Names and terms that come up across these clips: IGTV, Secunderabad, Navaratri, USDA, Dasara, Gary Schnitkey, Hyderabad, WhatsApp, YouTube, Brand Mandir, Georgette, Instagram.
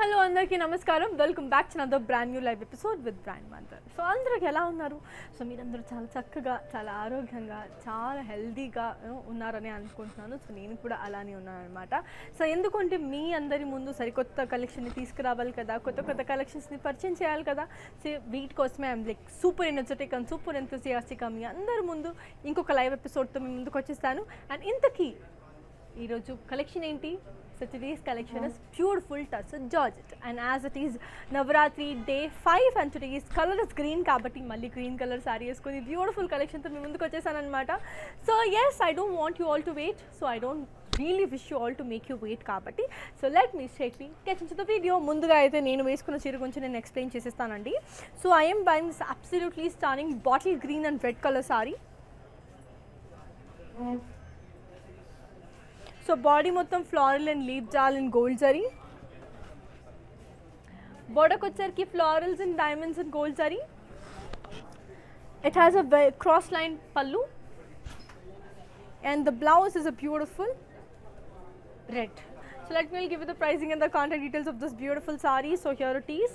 Hello అందరికీ నమస్కారం. Welcome back to another brand new live episode with brand Mandir. So అందరికి ఎలా ఉన్నారు? సో మీరందరూ చాలా చక్కగా, చాలా ఆరోగ్యంగా, చాలా హెల్దీగా ఉన్నారని అనుకుంటున్నాను. సో నేను కూడా అలానే ఉన్నాను అనమాట. సో ఎందుకంటే మీ అందరి ముందు సరికొత్త కలెక్షన్ని తీసుకురావాలి కదా, కొత్త కొత్త కలెక్షన్స్ని పరిచయం చేయాలి కదా. సో వీటి కోసమే I'm like super energetic and super ఎంతూసియాస్టిక్గా మీ అందరి ముందు ఇంకొక లైవ్ ఎపిసోడ్తో మీ ముందుకు వచ్చేస్తాను. అండ్ ఇంతకీ ఈరోజు కలెక్షన్ ఏంటి? So today's collection is beautiful touch of Georgette, and as it is Navaratri day 5 and today's color is green kabatti malli green color saree eskoni beautiful collection tho munduku vachesanu anamata. So yes, I don't want you all to wait, so I don't really wish you all to make you wait kabatti, so let me straightly get into the video. Munduga aithe nenu vesukuna cheera gonchi nenu explain chesestanandi. So I am buying this absolutely stunning bottle green and red color saree. So body మొత్తం floral and leaf jal and gold zari. Border kochharki florals and diamonds and gold zari. It has a cross line pallu and the blouse is a beautiful red. So let me give you the pricing and the contact details of this beautiful sari. So here it is.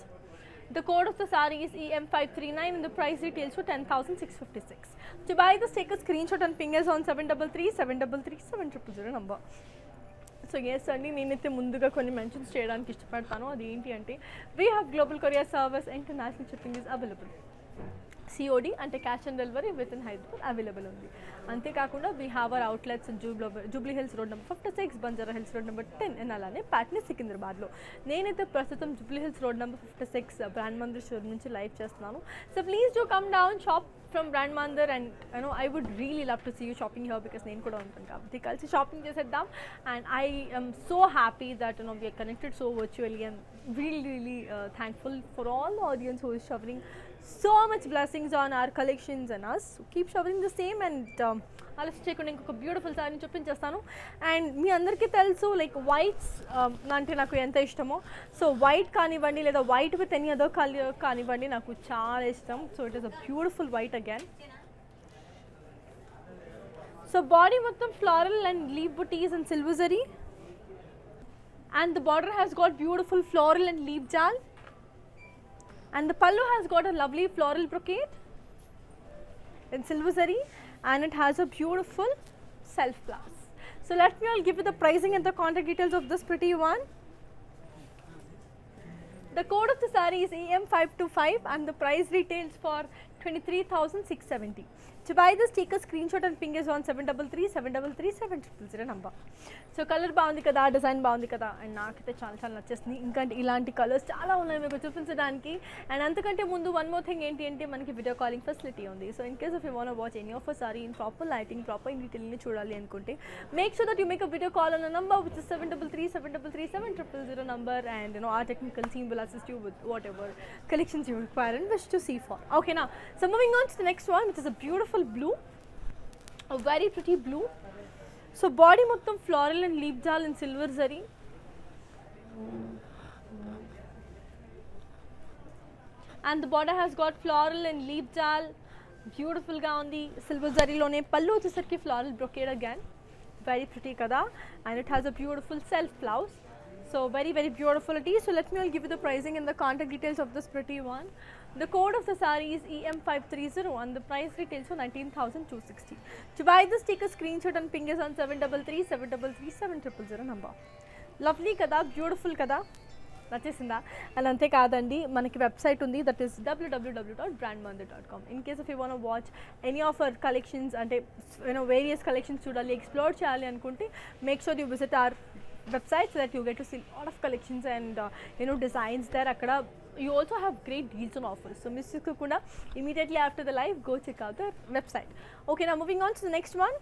The code of the saree is EM539 and the price retails for 10,656. To buy this, take a screenshot and ping us on 733-733-7000 number. So yes, I neenite munduga konni mentions cheyadaniki ishtapadtanu. Adi enti ante we have global courier service, international shipping is available. COD ante cash and delivery within Hyderabad available undi. Ante kaakunda we have our outlets in Jubilee Hills Road number 56, Banjara Hills Road number 10 and alane Patna Secunderabad lo. Nenaithe prastutam Jubilee Hills Road number 56 Brand Mandir showroom nunchi live chestunnanu. So please do come down, shop from Brand Mandir, and you know I would really love to see you shopping here because nenu kuda untanu kabatti kalisi shopping cheseddam. And I am so happy that you know we are connected so virtually and really thankful for all the audience who is showering so much blessings on our collections and us. So keep showering the same and అలసి చేయకుండా ఇంకొక beautiful sari చూపించేస్తాను. And మీ అందరికీ తెలుసు like whites అంటే నాకు ఎంత ఇష్టమో. సో వైట్ కానివ్వండి లేదా white with any other colour కానివ్వండి, నాకు చాలా ఇష్టం. So it is a beautiful white again. So body మొత్తం floral and leave butis and silver zari and the border has got beautiful floral and leave jaal and the pallu has got a lovely floral brocade in silver zari and it has a beautiful self blouse. So let me all give you the pricing and the contact details of this pretty one. The code of the saree is EM525 and the price retails for 23,670. To buy this, take a screenshot and ping us on 733-733-7000 number. So color baundi kada, design baundi kada, and naakite chaala chaala nachesindi. Inkante ilanti colors chaala unnayi meeku chupinchadaniki. And antakante mundu one more thing enti ante manaki video calling facility undi. So in case if you want to watch any of our saree in proper lighting, proper in detail ni chudali anukunte, make sure that you make a video call on a number which is 733-733-7000 number, and you know our technical team will assist you with whatever collections you require and wish to see for. Okay now, so moving on to the next one, which is a beautiful blue, a very pretty blue. So body mottam floral and leaf jal and silver zari. And the border has got floral and leaf jal, beautiful ga undi silver zari lone. Pallu chesarki floral brocade again, very pretty kada, and it has a beautiful self blouse. So very beautiful it is. So let me all give you the pricing and the contact details of this pretty one. The code of the saree is EM530 and the price retails for 19,260. To buy this, take a screenshot and ping us on 733-733-7000 number. Lovely kada, beautiful kada. నచ్చేసిందా? And అంతే కాదండి, మనకి website ఉంది, that is www.brandmandir.com. In case if you want watch any of our collections, అంటే you know various collections చూడాలి, explore చేయాలి అనుకుంటే make sure you visit our website so that you get to see lot of collections and you know designs there. Akkada you also have great deals on offers, so miss chekakunda immediately after the live go check out the website. Okay now moving on to the next one.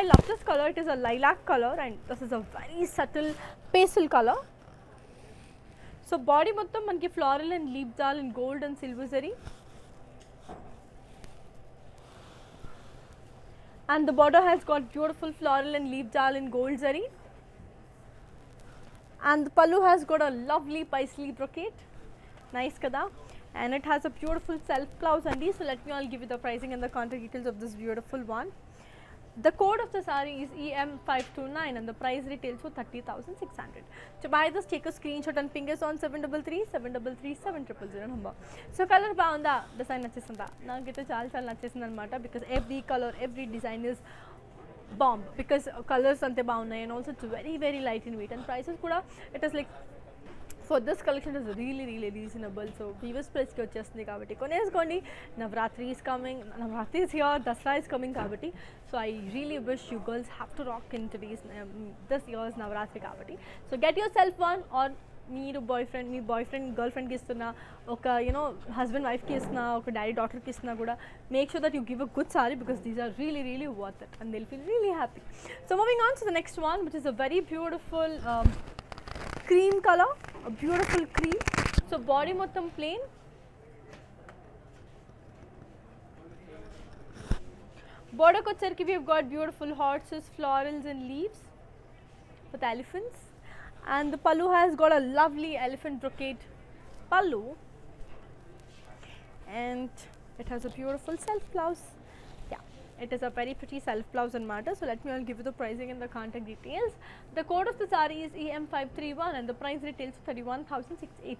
I love this color. It is a lilac color and this is a very subtle pastel color. So body mottam manaki floral and leaf dal and gold and silver zari and the border has got beautiful floral and leaf dal and gold zari. And the pallu has got a lovely paisley brocade, nice kada, and it has a beautiful self blouse andi. So let me all give you the pricing and the contact details of this beautiful one. The code of the saree is EM529 and the price retails for 30,600. To buy this, take a screenshot and ping us on 733-733-7000 number. So color baunda design nachesunda. Now get a chal nachesunda mata because every color, every design is bomb because colors ante baunai and also it's very light in weight and prices kuda it is like. For this collection is really reasonable. So previous price ki vachesindi kabatti konesukondi. Navaratri is coming. Navaratri is here. Dasara is coming kabatti. So I really wish you girls have to rock in today's this year's Navaratri kabatti. So get yourself one or meeru boyfriend, me boyfriend, girlfriend ki istuna, oka you know husband wife ki istuna, oka daddy daughter ki istuna kuda. Make sure that you give a good saree because these are really worth it and they'll feel really happy. So moving on to the next one, which is a very beautiful cream color. A beautiful cream. So body mottam plain. Border kocharki we have got beautiful horses, florals and leaves with elephants. And the pallu has got a lovely elephant brocade pallu. And it has a beautiful self blouse. It is a very pretty self-blouse and matter. So let me all give you the pricing and the contact details. The code of the saree is EM531 and the price retails for 31,680.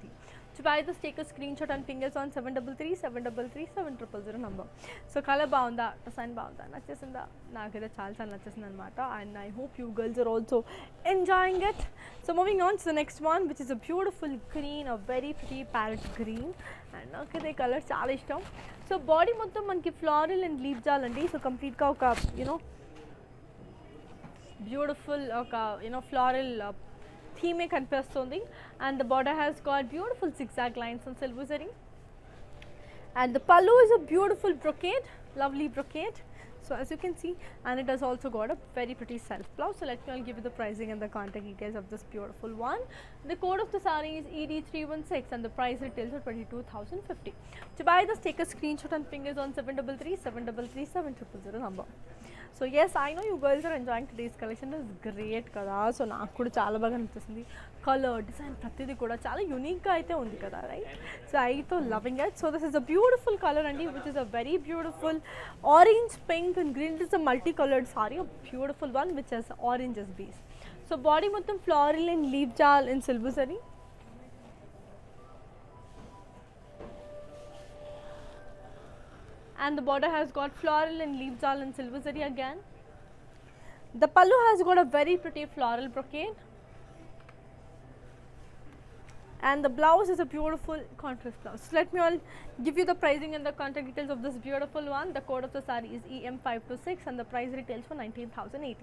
To buy this, take a screenshot and ping us on 733-733-7000 number. So color baunda, design baunda, nachesunda, naagida chala chala nachesunda anamata, and I hope you girls are also enjoying it. So moving on to the next one, which is a beautiful green, a very pretty parrot green, and okay, the color chala ishtam. So body mottham manki floral and leaf jalandi, so complete ka oka, you know, beautiful oka, you know, floral theme kanipistundi, and the border has got beautiful zigzag lines on silver zari, and the pallu is a beautiful brocade, lovely brocade, so as you can see, and it has also got a very pretty self blouse. So let me all give you the pricing and the contact details of this beautiful one. The code of the saree is ED316 and the price retails for 22,050. To buy this, take a screenshot and ping us on 733-733-7000 number. So yes, I know you girls are enjoying today's collection. It's great kada. So naaku kuda chaala baga anpistundi. Color, design, pratidi kuda chaala unique ga aithe undi kada, right? So I too loving it. So this is a beautiful color andi, which is a very beautiful orange, pink and green. This is a multicolored saree, a beautiful one which has orange as base. So body mottham floral and leaf jal in silver saree. And the border has got floral and leaf jal and silver zari again. The pallu has got a very pretty floral brocade. And the blouse is a beautiful contrast blouse. So let me all give you the pricing and the contact details of this beautiful one. The code of the saree is EM526 and the price retails for 19,080.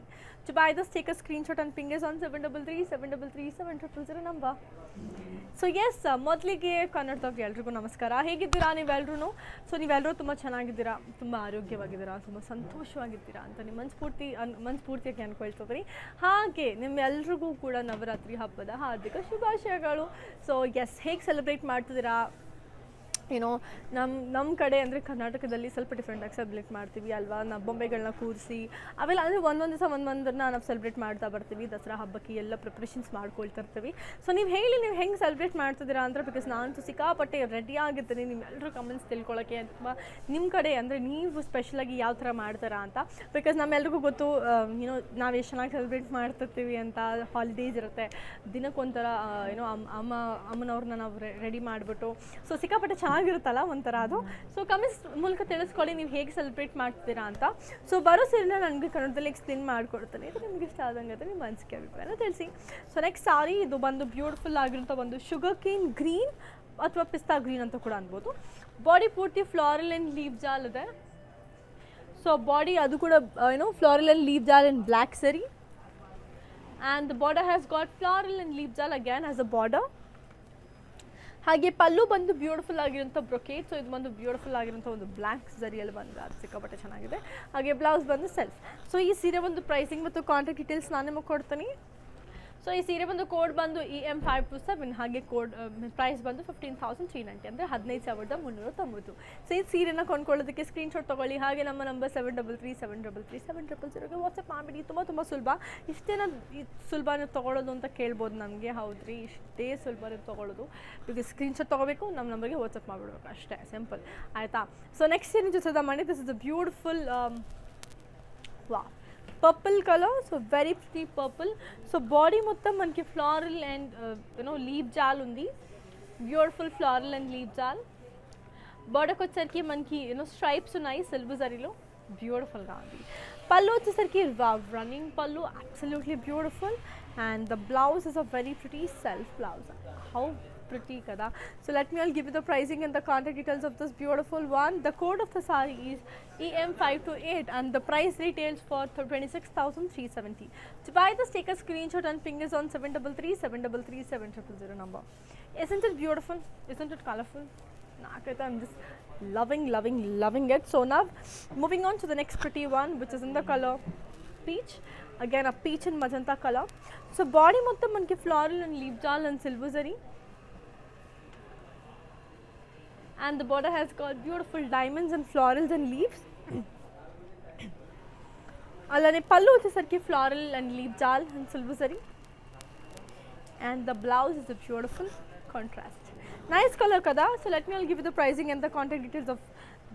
To buy this, take a screenshot and ping us on 733-733-7000 number. So yes, ಮೊದಲಿಗೆ ಕನ್ನಡದವ್ರು ಎಲ್ರಿಗೂ ನಮಸ್ಕಾರ. ಹೇಗಿದ್ದೀರಾ ನೀವೆಲ್ಲರೂ? So ನೀವೆಲ್ಲರೂ ತುಂಬ ಚೆನ್ನಾಗಿದ್ದೀರಾ, ತುಂಬ ಆರೋಗ್ಯವಾಗಿದ್ದೀರಾ, ತುಂಬ ಸಂತೋಷವಾಗಿದ್ದೀರಾ ಅಂತ ನಿಮ್ಮ ಮನಸ್ಫೂರ್ತಿಯಾಗಿ ಅನ್ಕೊಳ್ತೀವಿ. ಹಾಗೆ ನಿಮ್ಮೆಲ್ರಿಗೂ ಕೂಡ ನವರಾತ್ರಿ ಹಬ್ಬದ ಹಾರ್ದಿಕ ಶುಭಾಶಯಗಳು. ಸೊ ಎಸ್, ಹೇಗೆ ಸೆಲೆಬ್ರೇಟ್ ಮಾಡ್ತಿದ್ದೀರಾ? ಏನೋ ನಮ್ಮ ಕಡೆ ಅಂದರೆ ಕರ್ನಾಟಕದಲ್ಲಿ ಸ್ವಲ್ಪ ಡಿಫ್ರೆಂಟಾಗಿ ಸೆಲೆಬ್ರೇಟ್ ಮಾಡ್ತೀವಿ ಅಲ್ವಾ, ನಾವು ಬೊಂಬೆಗಳನ್ನ ಕೂರಿಸಿ ಅವೆಲ್ಲ ಅಂದರೆ ಒಂದೊಂದು ದಿವಸ ಒಂದೊಂದನ್ನ ನಾವು ಸೆಲೆಬ್ರೇಟ್ ಮಾಡ್ತಾ ಬರ್ತೀವಿ. ದಸರಾ ಹಬ್ಬಕ್ಕೆ ಎಲ್ಲ ಪ್ರಿಪ್ರೇಷನ್ಸ್ ಮಾಡ್ಕೊಳ್ತಾ ಇರ್ತೀವಿ. ಸೊ ನೀವು ಹೆಂಗೆ ಸೆಲೆಬ್ರೇಟ್ ಮಾಡ್ತಿದ್ದೀರಾ ಅಂತ, ಬಿಕಾಸ್ ನಾನು ಸಿಕ್ಕಾಪಟ್ಟೆ ರೆಡಿ ಆಗಿದ್ದೀನಿ ನಿಮ್ಮೆಲ್ಲರೂ ಕಮೆಂಟ್ಸ್ ತಿಳ್ಕೊಳ್ಳೋಕ್ಕೆ. ಅಥವಾ ನಿಮ್ಮ ಕಡೆ ಅಂದರೆ ನೀವು ಸ್ಪೆಷಲಾಗಿ ಯಾವ ಥರ ಮಾಡ್ತಾರಾ ಅಂತ, ಬಿಕಾಸ್ ನಮ್ಮೆಲ್ರಿಗೂ ಗೊತ್ತು ಏನೋ ನಾವು ಎಷ್ಟು ಚೆನ್ನಾಗಿ ಸೆಲೆಬ್ರೇಟ್ ಮಾಡ್ತಿರ್ತೀವಿ ಅಂತ. ಹಾಲಿಡೇಸ್ ಇರುತ್ತೆ, ದಿನಕ್ಕೊಂಥರ ಏನೋ ಅಮ್ಮನವ್ರನ್ನ ನಾವು ರೆಡಿ ಮಾಡಿಬಿಟ್ಟು, ಸೊ ಸಿಕ್ಕಾಪಟ್ಟೆ ಆಗಿರುತ್ತಲ್ಲ ಒಂಥರ ಅದು. ಸೊ ಕಮೆಂಟ್ಸ್ ಮೂಲಕ ತಿಳಿಸ್ಕೊಳ್ಳಿ ನೀವು ಹೇಗೆ ಸೆಲೆಬ್ರೇಟ್ ಮಾಡ್ತಿದ್ದೀರಾ ಅಂತ. ಸೊ ಬರೋ ಸೀರೆನ ನನಗೆ ಕನ್ನಡದಲ್ಲಿ ಎಕ್ಸ್ಪ್ಲೇನ್ ಮಾಡಿಕೊಡ್ತಾನೆ, ಇದು ನಿಮ್ಗೆ ಇಷ್ಟ ಆದಂಗೆ ನಿಮ್ಮ ಅನಿಸಿಕೆ ಅಭಿಪ್ರಾಯನ ತಿಳಿಸಿ. ಸೊ ನೆಕ್ಸ್ಟ್ ಸಾರಿ ಇದು ಬಂದು ಬ್ಯೂಟಿಫುಲ್ ಆಗಿರುವಂಥ ಒಂದು ಶುಗರ್ ಕೇನ್ ಗ್ರೀನ್ ಅಥವಾ ಪಿಸ್ತಾ ಗ್ರೀನ್ ಅಂತ ಕೂಡ ಅನ್ಬೋದು. ಬಾಡಿ ಪೂರ್ತಿ ಫ್ಲಾರಲ್ ಆ್ಯಂಡ್ ಲೀಫ್ ಜಾಲ್ ಇದೆ. ಸೊ ಬಾಡಿ ಅದು ಕೂಡ ಏನೋ floral and leaf jaal and black ಸರಿ. And the border has got floral and leaf jaal again as a border. ಹಾಗೆ ಪಲ್ಲು ಬಂದು ಬ್ಯೂಟಿಫುಲ್ ಆಗಿರೋಂಥ ಬ್ರೊಕೇಟ್. ಸೊ ಇದು ಬಂದು ಬ್ಯೂಟಿಫುಲ್ ಆಗಿರೋಂಥ ಒಂದು ಬ್ಲ್ಯಾಕ್ ಝರಿಯಲ್ಲಿ ಬಂದು ಅದು ಸಿಕ್ಕಾಪಟ್ಟೆ ಚೆನ್ನಾಗಿದೆ. ಹಾಗೆ ಬ್ಲೌಸ್ ಬಂದು ಸೆಲ್ಫ್. ಸೊ ಈ ಸೀರೆ ಒಂದು ಪ್ರೈಸಿಂಗ್ ಮತ್ತು ಕಾಂಟ್ಯಾಕ್ಟ್ ಡೀಟೇಲ್ಸ್ ನಾನು ನಿಮಗೆ ಕೊಡ್ತೀನಿ. ಸೊ ಈ ಸೀರೆ ಬಂದು ಕೋಡ್ ಬಂದು EM527, ಹಾಗೆ ಕೋಡ್ ಪ್ರೈಸ್ ಬಂದು 15,390 ಅಂದರೆ 15,390. ಸೊ ಈ ಸೀರೆನ ಕೊಂಡ್ಕೊಳ್ಳೋದಕ್ಕೆ ಸ್ಕ್ರೀನ್ಶಾಟ್ ತೊಗೊಳ್ಳಿ. ಹಾಗೆ ನಮ್ಮ ನಂಬರ್ 733-733-7000ಗೆ ವಾಟ್ಸಪ್ ಮಾಡಿಬಿಡಿ. ತುಂಬ ಸುಲಭ. ಇಷ್ಟೇನ ಸುಲಭ ತೊಗೊಳ್ಳೋದು ಅಂತ ಕೇಳ್ಬೋದು ನಮಗೆ, ಹೌದು ರೀ, ಇಷ್ಟೇ ಸುಲಭ ತೊಗೊಳ್ಳೋದು. ಬಿಕಾಸ್ ಸ್ಕ್ರೀನ್ಶಾಟ್ ತೊಗೋಬೇಕು, ನಮ್ಮ ನಂಬರ್ಗೆ ವಾಟ್ಸಪ್ ಮಾಡಿಬಿಡ್ಬೇಕು, ಅಷ್ಟೇ ಸಿಂಪಲ್, ಆಯಿತಾ? ಸೊ ನೆಕ್ಸ್ಟ್ ಸೀರೆ ಜೊತೆ ಮಾಡಿ. This is a beautiful wow. purple color, so very pretty purple. So body mottam manki floral and leaf jal undi, beautiful floral and leaf jal. Border kochariki manki stripes unayi silver zari lo, beautiful ga undi. Pallu vachesariki wow, running pallu, absolutely beautiful, and the blouse is a very pretty self blouse. How pretty kada. So let me all give you the pricing and the contact details of this beautiful one. The code of the saree is EM528 and the price retails for 26,370. To buy this, take a screenshot and ping us on 733-733-7000 number. Isn't it beautiful? Isn't it colorful? I'm just loving it. So now moving on to the next pretty one, which is in the color peach. Again a peach and magenta color. So body mottam manki floral and leaf jal and silver zari. And the border has got beautiful diamonds and florals and leaves. Alane pallu vachesariki floral and leaf jal and silver zari. And the blouse is a beautiful contrast. Nice color kada. So let me all give you the pricing and the contact details of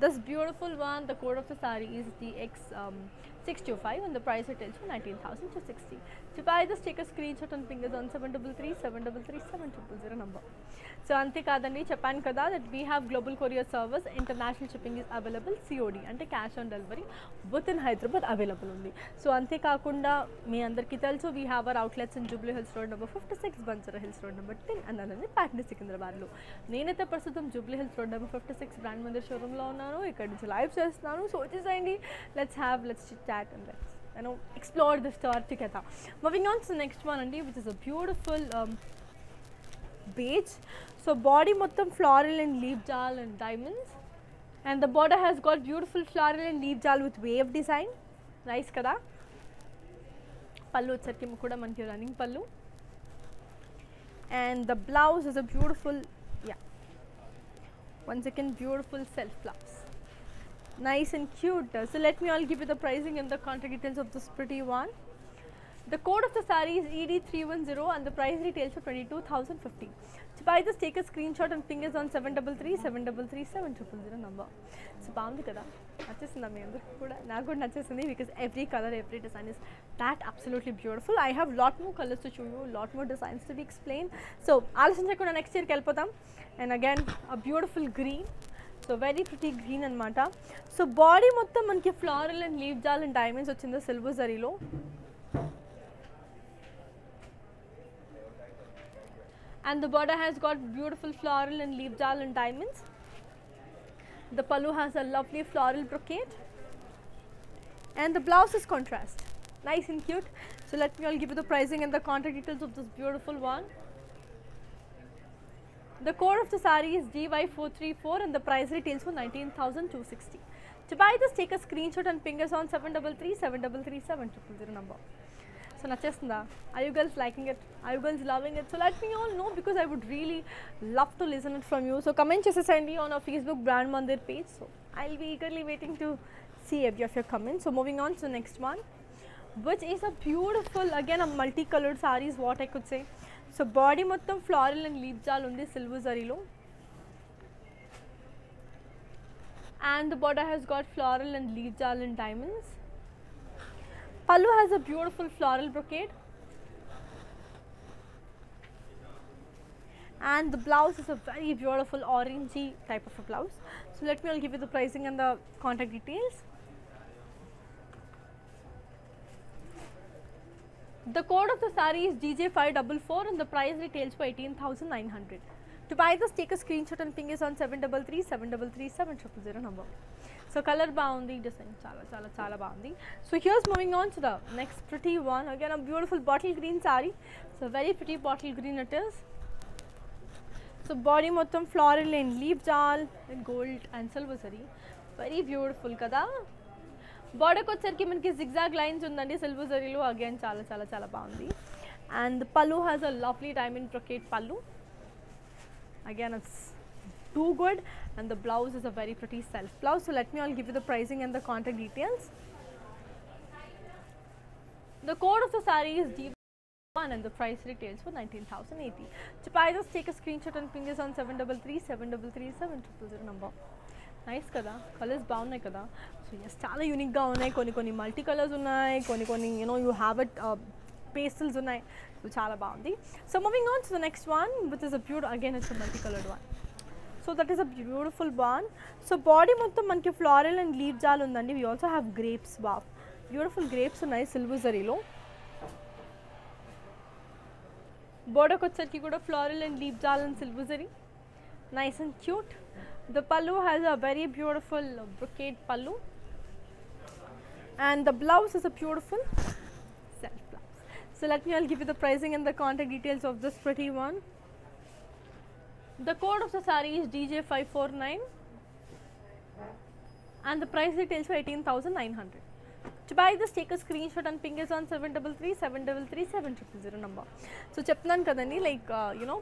this beautiful one. The code of the saree is DX625 and the price retails for 19,260. To buy this, take a screenshot and ping us on 733-733-7000 number. So ante kadandi cheppan kada that we have global courier service, international shipping is available, COD ante cash on delivery within Hyderabad available undi. So ante kaakunda mee andarki telusu, we have our outlets in Jubilee Hills Road number 56, Banjara Hills Road number 10 and alane Patna Secunderabad lo. Nenete prastutam Jubilee Hills Road number 56 Brand Mandir showroom lo unnanu, ikkada nunchi live chestunanu. So it is indi, let's chit chat and let's explore the store together. Moving on to the next one andi, which is a beautiful beige. So body mottam floral and leaf jal and diamonds, and the border has got beautiful floral and leaf jal with wave design. Nice kada. Pallu vachesariki kuda manki running pallu, and the blouse is a beautiful, beautiful self blouse. Nice and cute. So let me all give you the pricing and the contact details of this pretty one. The code of the saree is ED310 and the price retails for 22,050. To buy this, take a screenshot and ping us on 733-733-7000 number. So baamdi kada, nachesindi mee andariki kuda, naaku kuda nachesindi, because every color, every design is that absolutely beautiful. I have lot more colors to show you, lot more designs to be explained. So aalosinchakunda next year ki velipodam. And again a beautiful green. So very pretty green anamata. So body mottham manki floral and leaf jal and diamonds vachindi silver zari lo. And the border has got beautiful floral and leaf jal and diamonds. The pallu has a lovely floral brocade. And the blouse is contrast. Nice and cute. So let me all give you the pricing and the contact details of this beautiful one. The code of the saree is DY434 and the price retails for 19,260. To buy this, take a screenshot and ping us on 733-733-7000 number. So nachestinda? Are you girls liking it? Are you girls loving it? So let me all know, because I would really love to listen it from you. So comment chesandi on our Facebook Brand Mandir page. So I'll be eagerly waiting to see every of your comments. So moving on to the next one, which is a beautiful, again a multicolored saree is what I could say. So body mottam floral and leaf jal undi silver zari lo, and the border has got floral and leaf jal and diamonds. Pallu has a beautiful floral brocade, and the blouse is a very beautiful orangey type of a blouse. So let me all give you the pricing and the contact details. The code of the saree is DJ544 and the price retails for 18,900. To buy this, take a screenshot and ping us on 733-733-7000 number. So color baundi, design chala baundi. So here's moving on to the next pretty one. Again a beautiful bottle green saree. So very pretty bottle green it is. So body mottam floral and leaf jal and gold and silver saree. Very beautiful kada. Border kochariki manaki zigzag lines undandi silver zari lo, again chala baundi. And the pallu has a lovely diamond brocade pallu. Again it's too good, and the blouse is a very pretty self blouse. So let me all give you the pricing and the contact details. The code of the saree is D1 and the price retails for 19,080. To buy this, take a screenshot and ping us on 733-733-7000 number. Nice kada, colors bound kada. So yes, చాలా unique గా ఉన్నాయి, కొన్ని multi colours ఉన్నాయి, కొన్ని you know you have it pastels ఉన్నాయి. So చాలా బాగుంది. So moving on to the next one, which is a beautiful, again it's a multicolored one. So that is a beautiful one. So body మొత్తం మనకి floral and leaf జాల్ ఉందండి. We also have grapes, wow. Beautiful grapes ఉన్నాయి silver జరీలో. Border వచ్చేసరికి కూడా floral and leaf జాల్ and silver zari. Nice and cute. The pallu has a very beautiful brocade pallu, and the blouse is a beautiful self blouse. So let me, I'll give you the pricing and the contact details of this pretty one. The code of the saree is DJ549, and the price retails for 18,900. To buy this, take a screenshot and ping us on 733-733-7000 number. So chepnan kadani, like you know,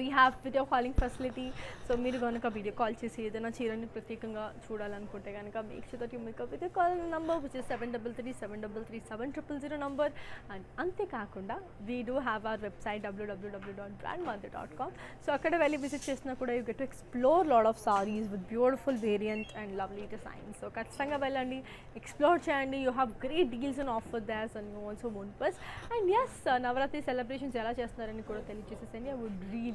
we have video calling facility, so మీరు గనుక video call చేసి ఏదైనా చీరని ప్రత్యేకంగా చూడాలనుకుంటే గనుక make sure that you make a video call number which is 733-733-7000 number. And అంతే కాకుండా we do have our website www.brandmandir.com, so అక్కడ వెళ్ళి visit చేసినా కూడా you get to explore lot of sarees with beautiful variant and lovely designs. So ఖచ్చితంగా వెళ్ళండి, explore చేయండి. You have great deals and offer there, and you also won't miss. And yes, Navaratri celebrations ఎలా చేస్తున్నారని కూడా తెలియజేసేయండి. I would really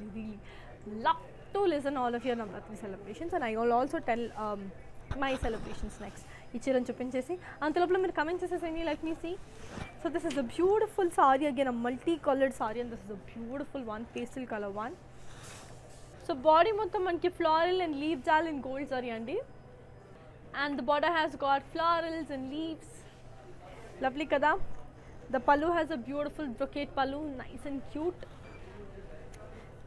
love to listen all of your Navaratri celebrations, and I will also tell my celebrations next. Ichiran chupinchesi. Antalopla mere comment chesesani, let me see. So this is a beautiful saree, again a multi-colored saree, and this is a beautiful one, pastel color one. So body mottham manki floral and leaf jal in gold saree andi, and the border has got florals and leaves. Lovely kada. The pallu has a beautiful brocade pallu, nice and cute.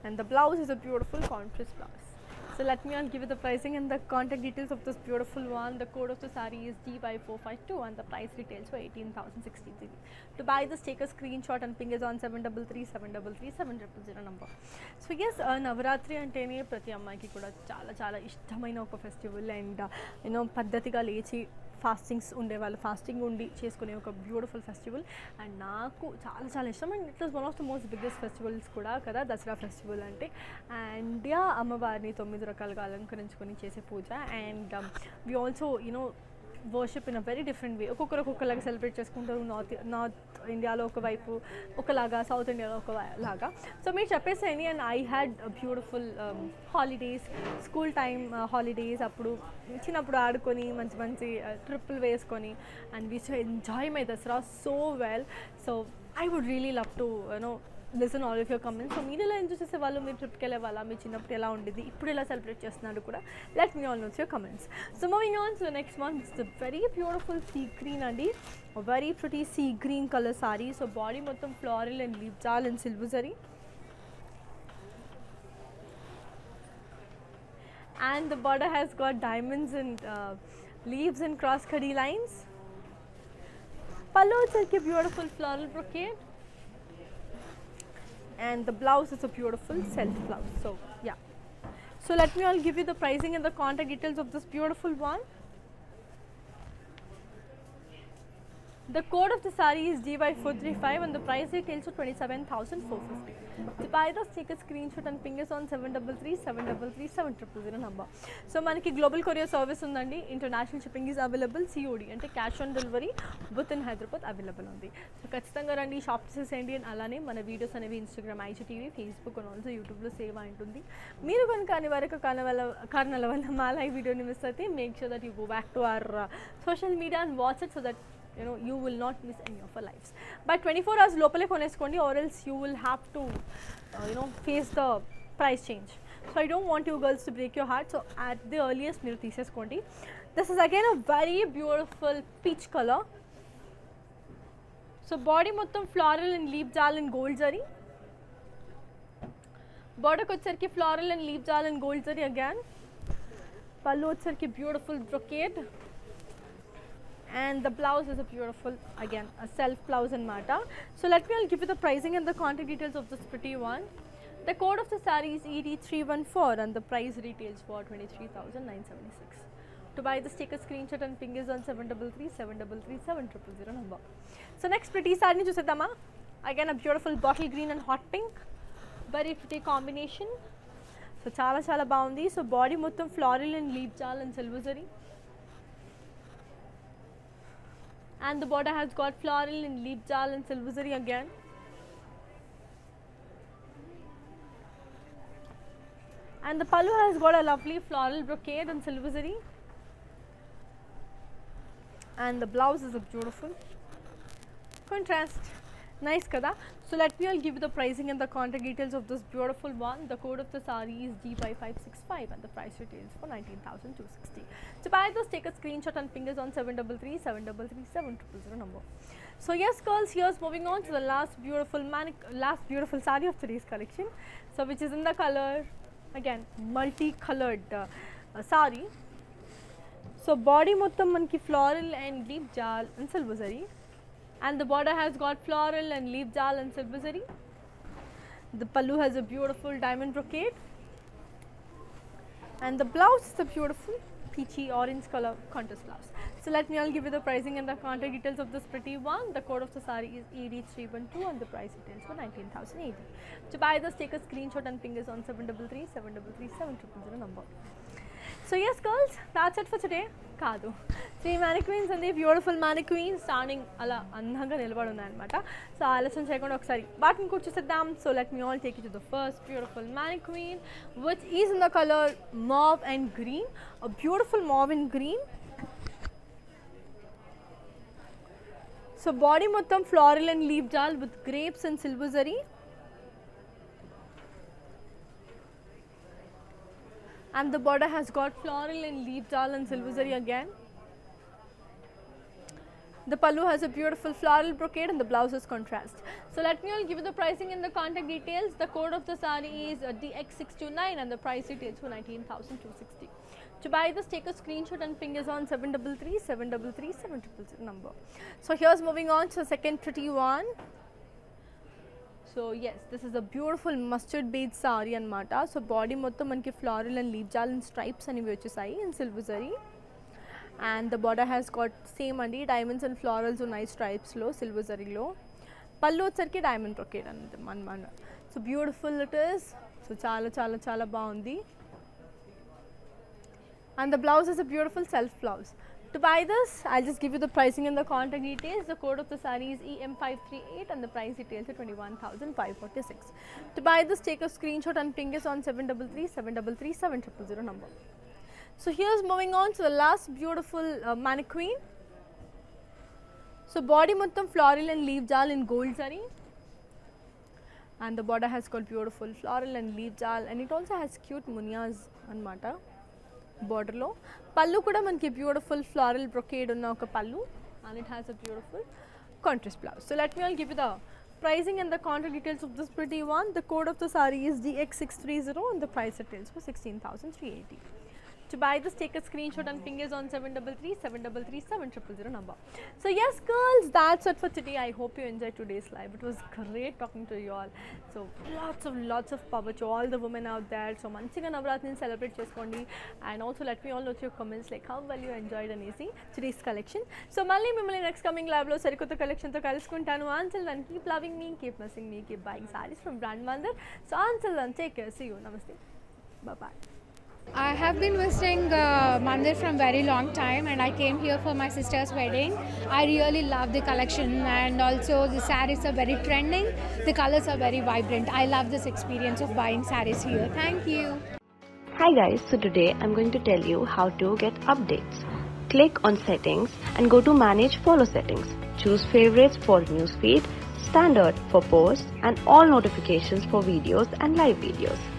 And the blouse is a beautiful contrast blouse. So let me, I'll give you the pricing and the contact details of this beautiful one. The code of the saree is DY452, and the price retails for 18,063. To buy this, take a screenshot and ping us on 733-733-7000 number. So yes, Navaratri antene prati ammayiki kuda chala ishtamaina oka festival, and you know paddhatiga lechi fastings unde vallu fasting undi cheskune oka beautiful festival, and naaku chala ishtam, and it was one of the most biggest festivals kuda kada Dasara festival ante. And yeah, ammavarni 9 rakaluga alankarinchukoni chese pooja, and we also you know worship in a very different way. Okokora okokalaga celebrate chestuntaru, north India lo oka vaipu okalaga, south India lo okalaga. So me cheppesani, and I had a beautiful holidays, school time holidays, appudu chinappudu aadukoni manchi manchi triple veskoni, and we used to enjoy my Dasara so well. So I would really love to you know listen all of your comments. So మీరు ఎలా enjoy చేసేవాళ్ళు, మీరు ట్రిప్కి వెళ్ళే వాళ్ళ, మీ చిన్నప్పుడు ఎలా ఉండేది, ఇప్పుడు ఎలా సెలబ్రేట్ చేస్తున్నారు కూడా let me all know your comments. So moving on to next one, it's a very beautiful sea green అండి, very pretty sea green colour sari. So body మొత్తం floral and leaf jaal and silver zari, and the border has got diamonds and leaves and cross kadi lines. పల్లో వచ్చేసరికి beautiful floral brocade, and the blouse is a beautiful self blouse. So yeah, so let me, I'll give you the pricing and the contact details of this beautiful one. The code of the saree is DY435, and the price retails for 27,450. To buy this, take a screenshot and ping us on 733-733-7000 number. So manaki global courier service undandi, international shipping is available, COD ante cash on delivery within Hyderabad available undi. So kachithanga randi shop chesendi, and alane mana videos anevi Instagram, IGTV, Facebook and also YouTube lo save ayuntundi. Meeru ganka anivaraka karanala valla ma live video ni miss aithe, make sure that you go back to our social media and watch it, so that you know you will not miss any of our lives. By 24 hours lopale koneskondi, or else you will have to you know face the price change. So I don't want you girls to break your heart, so at the earliest meeru teeseskondi. This is again a very beautiful peach color. So body mottham floral and leaf jal and gold zari, border kochcherki floral and leaf jal and gold zari again, pallu kochcherki beautiful brocade, and the blouse is a beautiful, again a self blouse and mata. So let me, I'll give you the pricing and the contact details of this pretty one. The code of the saree is ED314, and the price retails for 23,976. To buy this, take a screenshot and ping us on 733-733-7000 number. So next pretty saree ni chusedama, again a beautiful bottle green and hot pink, very pretty combination. So chala chala baundi. So body mottham floral and leaf jal and silver zari, and the border has got floral and leaf jal and silvery again. And the pallu has got a lovely floral brocade and silvery. And the blouse is a beautiful contrast. Nice kada. So let me all give you the pricing and the contact details of this beautiful one. The code of the saree is GY565 and the price retails for 19,260. To buy this, take a screenshot and ping us on 733-733-7000 number. So yes girls, here's moving on to the last beautiful saree of today's collection. So which is in the color, again multi-colored saree. So body mottam manki floral and leaf jal and silver zari. And the border has got floral and leaf jal and silver zari. The pallu has a beautiful diamond brocade. And the blouse is a beautiful peachy orange color contrast blouse. So let me all give you the pricing and the contact details of this pretty one. The code of the saree is ED312 and the price details for 19,080. To buy this, take a screenshot and ping us on 733-733-7000 number. So yes girls, that's it for today. Kadu. Three mannequins and the beautiful mannequins standing ala andhanga nilabadu annamata. So alasam chekund okkari button kuchchesaddam. So let me all take you to the first beautiful mannequin, which is in the color mauve and green. A beautiful mauve and green. So body mottam floral and leaf jal with grapes and silver zari. And the border has got floral and leaf jal and silver zari again. The pallu has a beautiful floral brocade and the blouse is contrast. So let me all give you the pricing and the contact details. The code of the saree is DX629 and the price details for 19,260. To buy this, take a screenshot and ping us on 733-733-7000 number. So here's moving on to the second pretty one. So yes, this is a beautiful mustard beige saree and mata. So body mottam manki floral and leaf jal and stripes and vachesai and silver zari. And the border has got same andi diamonds and florals so nice stripes lo silver zari lo. Pallu sarki diamond brocade and man. So beautiful it is. So chala baundi. And the blouse is a beautiful self blouse. To buy this, I'll just give you the pricing and the contact details. The code of the saree is EM538 and the price details are 21,546. To buy this, take a screenshot and ping us on 733-733-7000 number. So here's moving on to the last beautiful mannequin. So body muttam floral and leaf jal in gold saree. And the border has got beautiful floral and leaf jal, and it also has cute munias and mata. Border lo pallu kuda manki beautiful floral brocade unna oka pallu, and it has a beautiful contrast blouse. So let me all give you the pricing and the contact details of this pretty one. The code of the saree is DX630 and the price details for 16,380. To buy this, take a screenshot and ping us on 733-733-7000 number. So yes girls, that's it for today. I hope you enjoyed today's live. It was great talking to you all. So lots of power to all the women out there. So manchiga Navaratri celebrate cheskondi, and also let me all know your comments like how well you enjoyed and easy today's collection. So malli mimmalni next coming live lo sarikotha collection tho kalusukuntanu. Until then, keep loving me, keep missing me, keep buying sarees from Brand Mandir. So until then, take care, see you, namaste, bye bye. I have been visiting Mandir from very long time, and I came here for my sister's wedding. I really love the collection, and also the sarees are very trending. The colors are very vibrant. I love this experience of buying sarees here. Thank you. Hi guys, so today I'm going to tell you how to get updates. Click on settings and go to manage follow settings. Choose favorites for newsfeed, standard for posts, and all notifications for videos and live videos.